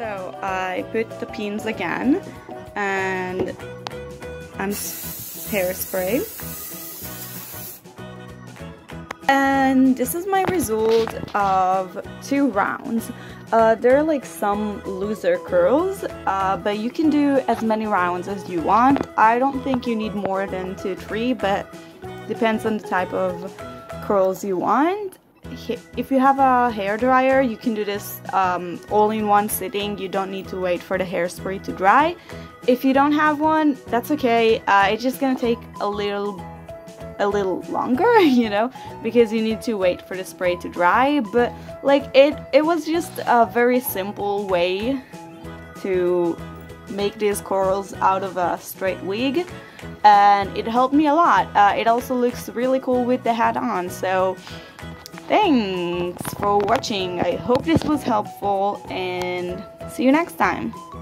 So I put the pins again and I'm hairspray. And this is my result of 2 rounds. There are like some looser curls, but you can do as many rounds as you want. I don't think you need more than 2-3, but depends on the type of curls you want. If you have a hairdryer, you can do this all in one sitting. You don't need to wait for the hairspray to dry. If you don't have one, that's okay. It's just gonna take a little longer, you know, because you need to wait for the spray to dry. But like it was just a very simple way to make these curls out of a straight wig, and it helped me a lot. It also looks really cool with the hat on. So thanks for watching. I hope this was helpful, and see you next time.